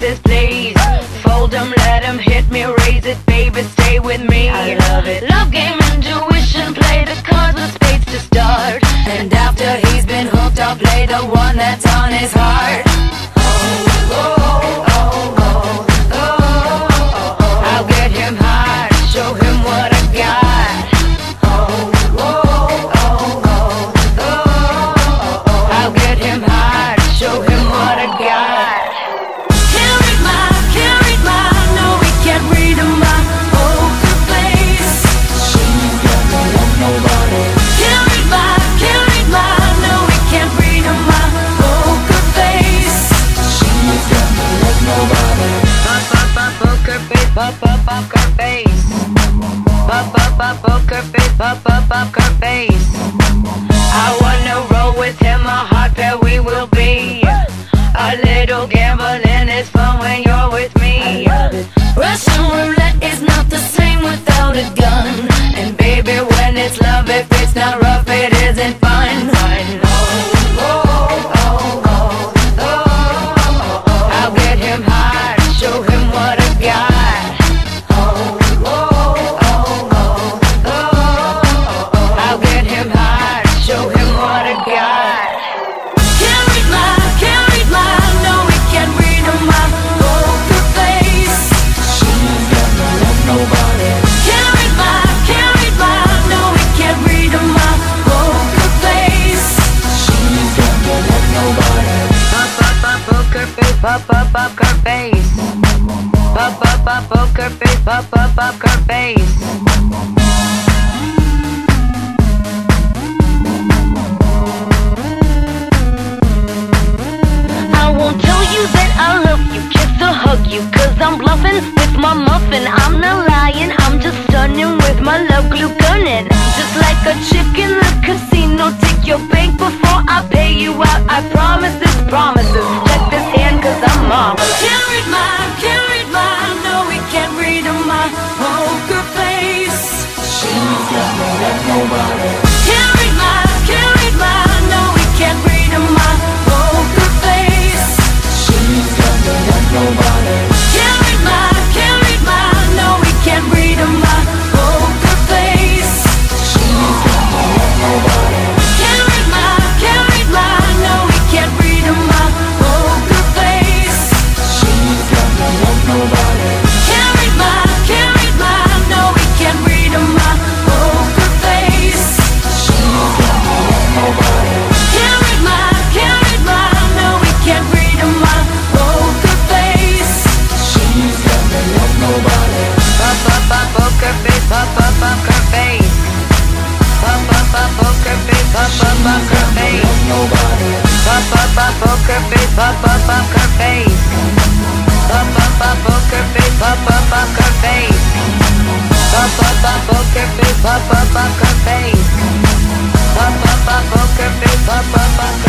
with this, please. Fold them, let them hit me, raise it, baby, stay with me. I love it. Love game, intuition, play the cards with spades to start. And after he's been hooked, I'll play the one that's on his heart. Poker face, poker face, poker face. I wanna roll with him, a hot pair we will be. A little gambling is fun when you're with me. Russian roulette is not the same without a gun. And baby, when it's love, if it's not rough, it isn't fun. I'll get him high, show him what I got. Poker face, poker face, poker face. Cause I'm bluffing with my muffin, I'm not lying, I'm just stunning with my love glue gunning. Just like a chick in the casino, take your bank before I pay you out. I promise this, promises. Check this hand, cause I'm off. Can't read mine, no we can't read on my poker face. She's got me like nobody. Can't read mine, no we can't read on my poker face. She's got me like nobody. Poker face, poker face, poker face, poker face, poker face, poker face.